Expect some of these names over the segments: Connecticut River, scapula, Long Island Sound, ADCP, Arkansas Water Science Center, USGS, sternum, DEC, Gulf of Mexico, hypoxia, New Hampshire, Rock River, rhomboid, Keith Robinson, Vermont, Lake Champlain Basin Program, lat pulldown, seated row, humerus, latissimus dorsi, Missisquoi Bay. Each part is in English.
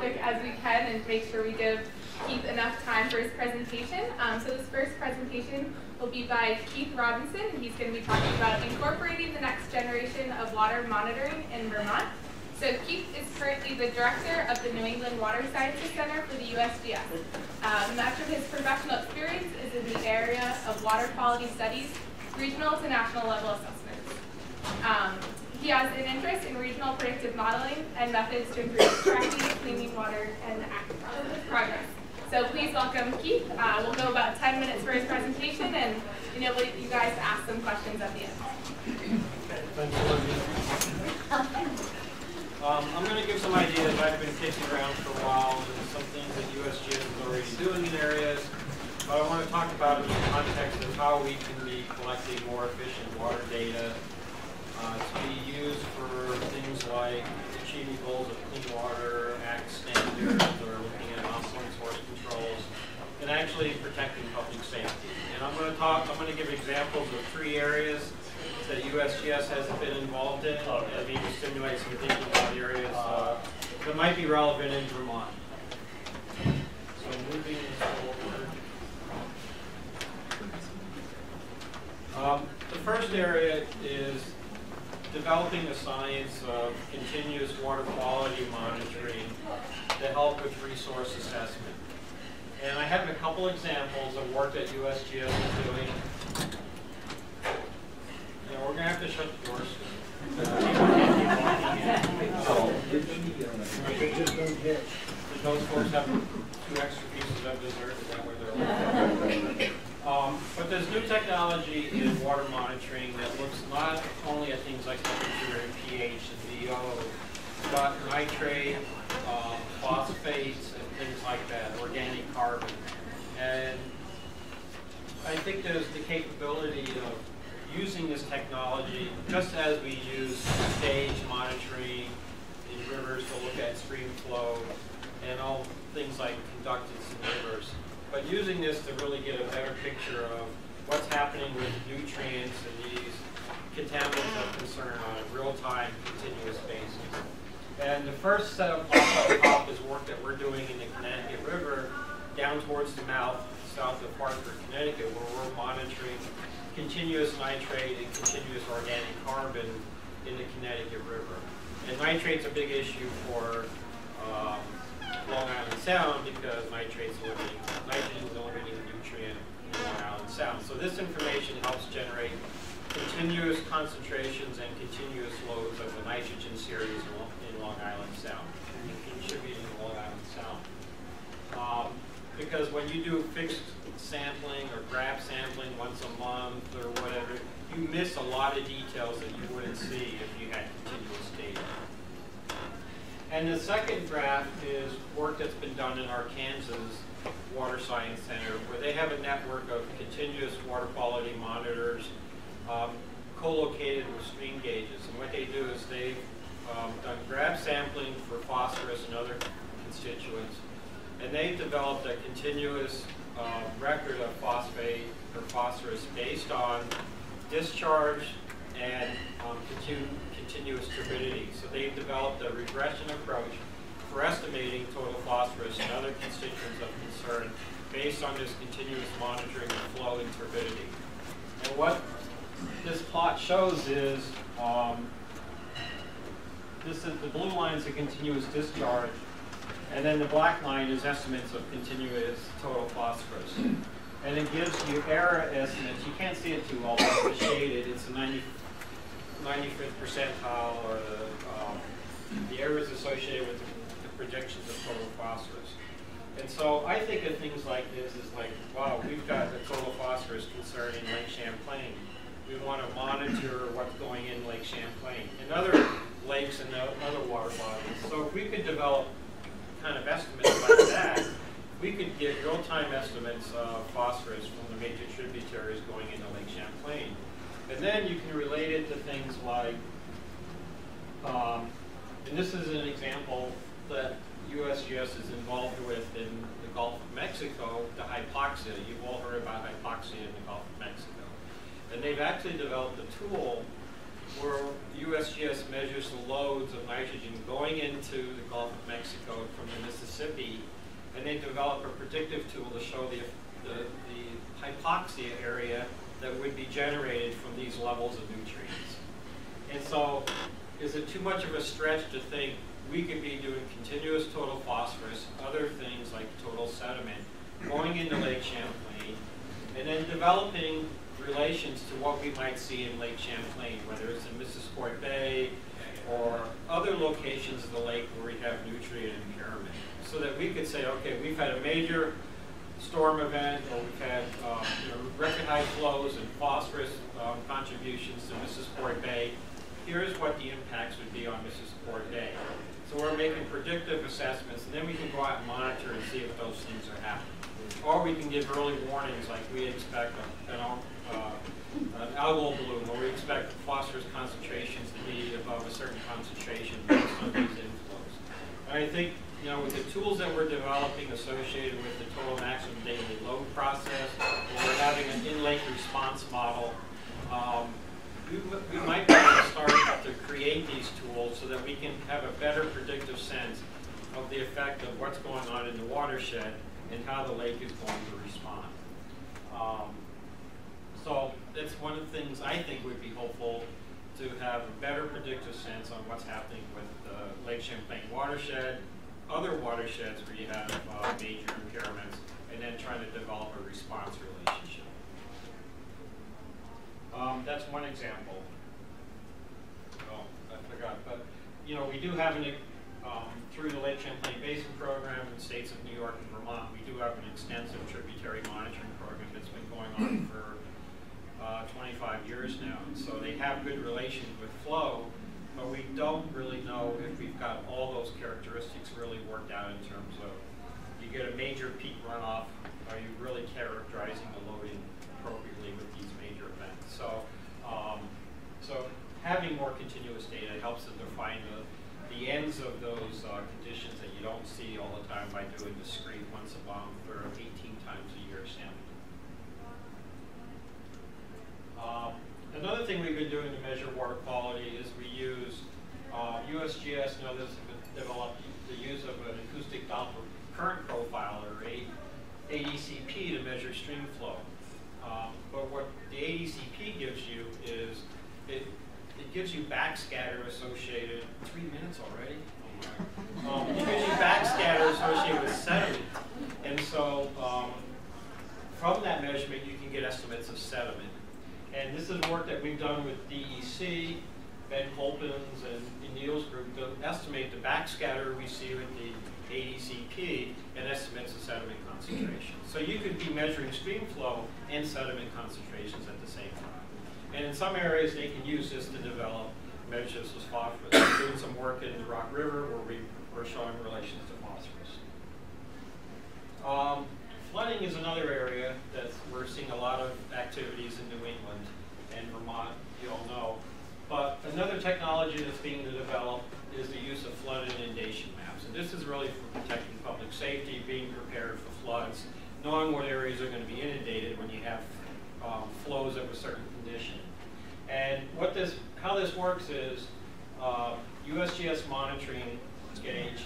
topic as we can and make sure we give Keith enough time for his presentation. So this first presentation will be by Keith Robinson. He's going to be talking about incorporating the next generation of water monitoring in Vermont. So Keith is currently the director of the New England Water Science Center for the USGS. Much of his professional experience is in the area of water quality studies, regional to national level assessments. He has an interest in regional predictive modeling and methods to improve tracking, cleaning water, and active progress. So please welcome Keith. We'll go about 10 minutes for his presentation, and you guys ask some questions at the end. I'm going to give some ideas I've been kicking around for a while, and some things that USGS is already doing in areas, but I want to talk about it in the context of how we can be collecting more efficient water data to be used for things like achieving goals of clean water, act standards, or looking at non-point source controls, and actually protecting public safety. And I'm going to give examples of three areas that USGS hasn't been involved in, and maybe stimulate some thinking about areas that might be relevant in Vermont. So moving forward. The first area is developing the science of continuous water quality monitoring to help with resource assessment. And I have a couple examples of work that USGS is doing. Now, we're going to have to shut the doors soon. Those folks have two extra pieces of dessert, is that where they're at? But there's new technology in water monitoring that looks not only at things like temperature and pH and VO, but nitrate, phosphates, and things like that, organic carbon. And I think there's the capability of using this technology just as we use stage monitoring in rivers to look at stream flow and all things like conductance in rivers, but using this to really get a better picture of what's happening with nutrients and these contaminants of concern on a real-time, continuous basis. And the first set of top is work that we're doing in the Connecticut River down towards the mouth, south of Hartford, Connecticut, where we're monitoring continuous nitrate and continuous organic carbon in the Connecticut River. And nitrate's a big issue for Long Island Sound, because nitrogen is a limiting nutrient in Long Island Sound. So this information helps generate continuous concentrations and continuous loads of the nitrogen series in Long Island Sound, and contributing to Long Island Sound. Because when you do fixed sampling or graph sampling once a month or whatever, you miss a lot of details that you wouldn't see if you had continuous data. And the second graph is work that's been done in Arkansas Water Science Center, where they have a network of continuous water quality monitors co-located with stream gauges. And what they do is they've done graph sampling for phosphorus and other constituents. And they've developed a continuous record of phosphate or phosphorus based on discharge and continuous turbidity. So they've developed a regression approach for estimating total phosphorus and other constituents of concern based on this continuous monitoring of flow and turbidity. And what this plot shows is, the blue line is a continuous discharge, and then the black line is estimates of continuous total phosphorus. And it gives you error estimates. You can't see it too well, but it's shaded. It's a 95th percentile, or the errors associated with the projections of total phosphorus. And so I think of things like this as like, wow, we've got the total phosphorus concern in Lake Champlain. We want to monitor what's going in Lake Champlain and other lakes and other water bodies. So if we could develop kind of estimates like that, we could get real-time estimates of phosphorus from the major tributaries going into Lake Champlain. And then you can relate it to things like, and this is an example that USGS is involved with in the Gulf of Mexico, the hypoxia. You've all heard about hypoxia in the Gulf of Mexico. And they've actually developed a tool where USGS measures the loads of nitrogen going into the Gulf of Mexico from the Mississippi, and they develop a predictive tool to show the hypoxia area that would be generated from these levels of nutrients. And so, is it too much of a stretch to think we could be doing continuous total phosphorus, other things like total sediment, going into Lake Champlain, and then developing relations to what we might see in Lake Champlain, whether it's in Missisquoi Bay or other locations of the lake where we have nutrient impairment, so that we could say, okay, we've had a major storm event, or we've had record high flows and phosphorus contributions to Missisquoi Bay. Here's what the impacts would be on Missisquoi Bay. So we're making predictive assessments, and then we can go out and monitor and see if those things are happening. Or we can give early warnings, like we expect an algal bloom, or we expect phosphorus concentrations to be above a certain concentration based on these inflows. And I think, with the tools that we're developing associated with the total maximum daily load process, we're having an in-lake response model. We might be able to start to create these tools so that we can have a better predictive sense of the effect of what's going on in the watershed and how the lake is going to respond. So that's one of the things I think would be helpful, to have a better predictive sense on what's happening with the Lake Champlain watershed, other watersheds where you have major impairments, and then trying to develop a response relationship. That's one example. Oh, I forgot. But we do have an through the Lake Champlain Basin Program in the states of New York and Vermont, we do have an extensive tributary monitoring program that's been going on for 25 years now. And so they have good relations with flow, but we don't really know if we've got all those characteristics really worked out in terms of, you get a major peak runoff, are you really characterizing the loading appropriately with these major events? So, having more continuous data helps to define the ends of those conditions that you don't see all the time by doing discrete once a month or 18 times a year sampling. Another thing we've been doing to measure water quality is we use USGS and others have developed the use of an acoustic Doppler current profiler, or ADCP, to measure stream flow. But what the ADCP gives you is it gives you backscatter associated, 3 minutes already? Oh my. It gives you backscatter associated with sediment. And so from that measurement, you can get estimates of sediment. And this is work that we've done with DEC, Ben Holpin's and Neil's group, to estimate the backscatter we see with the ADCP and estimates of sediment concentration. So you could be measuring stream flow and sediment concentrations at the same time. And in some areas, they can use this to develop measures of phosphorus. We're doing some work in the Rock River where we're showing relations to phosphorus. Flooding is another area that we're seeing a lot of activities in New England and Vermont, you all know. But another technology that's being developed is the use of flood inundation maps. And this is really for protecting public safety, being prepared for floods, knowing what areas are going to be inundated when you have flows of a certain condition. And what this, how this works is USGS monitoring gauge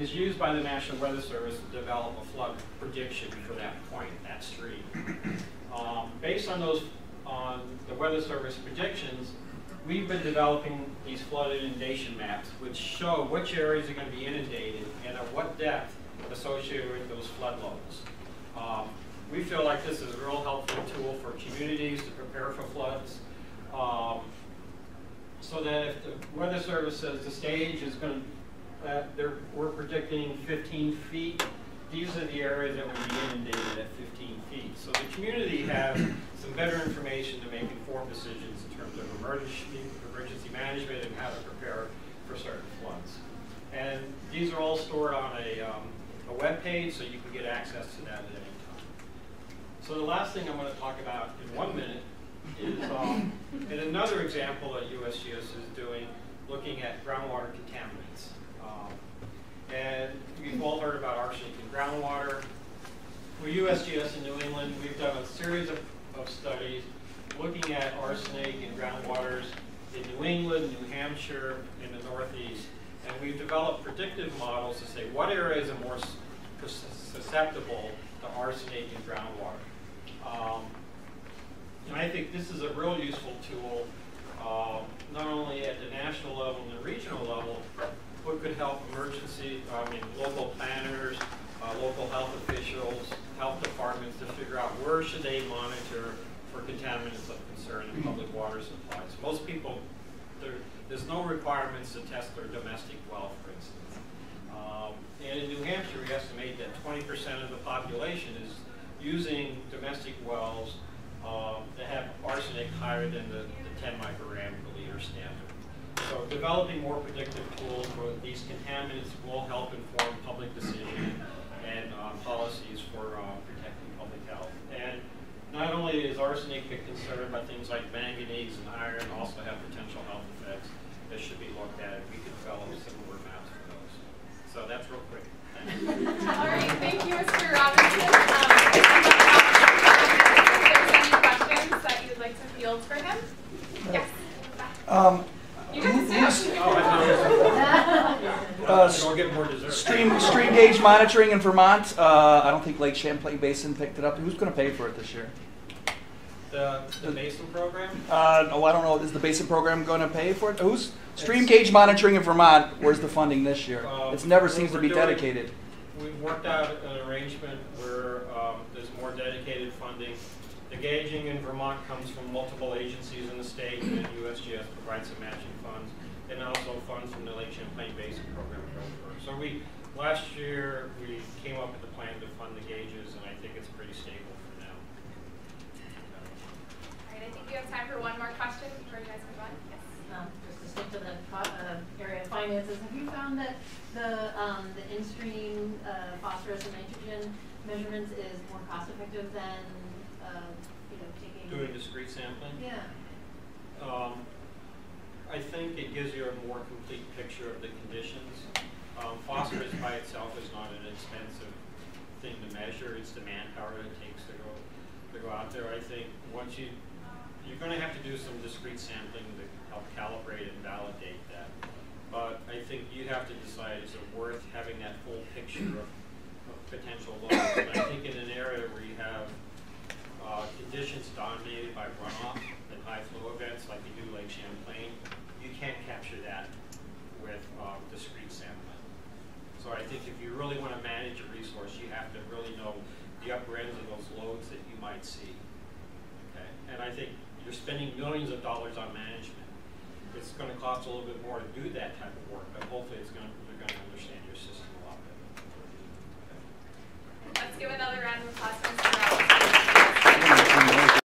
is used by the National Weather Service to develop a flood prediction for that point, that stream. Based on those, on the Weather Service predictions, we've been developing these flood inundation maps, which show which areas are going to be inundated and at what depth associated with those flood levels. We feel like this is a real helpful tool for communities to prepare for floods, so that if the Weather Service says the stage is going to, we're predicting 15 feet, these are the areas that would be inundated at 15 feet. So the community has some better information to make informed decisions in terms of emergency management and how to prepare for certain floods. And these are all stored on a web page, so you can get access to that at any time. So the last thing I'm going to talk about in 1 minute is another example that USGS is doing, looking at groundwater contaminants. And we've all heard about arsenic in groundwater. For USGS in New England, we've done a series of studies looking at arsenic in groundwaters in New England, New Hampshire, in the Northeast. And we've developed predictive models to say what areas are more susceptible to arsenic in groundwater. And I think this is a real useful tool, not only at the national level and the regional level, but could help local planners, local health officials, health departments to figure out where should they monitor for contaminants of concern in public water supplies. Most people, there's no requirements to test their domestic well, for instance. And in New Hampshire, we estimate that 20% of the population is using domestic wells that have arsenic higher than the 10 microgram per liter standard. So developing more predictive tools for these contaminants will help inform public decision and policies for protecting public health. And not only is arsenic a concern, but things like manganese and iron also have potential health effects that should be looked at. We could develop similar maps for those. So that's real quick. All right, thank you, Mr. Robinson. If there's any questions that you'd like to field for him? Yes. You guys do. Stream gauge monitoring in Vermont. I don't think Lake Champlain Basin picked it up. Who's going to pay for it this year? The basin program? Oh, I don't know. Is the basin program going to pay for it? Who's stream gauge monitoring in Vermont? Where's the funding this year? It never seems to be dedicated. We've worked out an arrangement where there's more dedicated funding. The gauging in Vermont comes from multiple agencies in the state, and USGS provides some matching funds, and also funds from the Lake Champlain Basin Program. So last year, we came up with a plan to fund the gauges, and I think it's pretty stable for now. All right, I think we have time for one more question before you guys move on. Yes? Just to stick to the area of finances, have you found that the in-stream phosphorus and nitrogen measurements is more cost-effective than doing discrete sampling? Yeah. I think it gives you a more complete picture of the conditions. Phosphorus by itself is not an expensive thing to measure. It's the manpower that it takes to go out there. I think once you're going to have to do some discrete sampling to help calibrate and validate that. But I think you have to decide, is it worth having that full picture of potential loss? And I think in an area where you have conditions dominated by runoff and high flow events like you do Lake Champlain, you can't capture that with discrete sampling. So I think if you really want to manage a resource, you have to really know the upper ends of those loads that you might see. Okay? And I think you're spending millions of dollars on management. It's going to cost a little bit more to do that type of work, but hopefully it's going to, you're going to understand your system a lot better. Okay. Let's give another round of applause.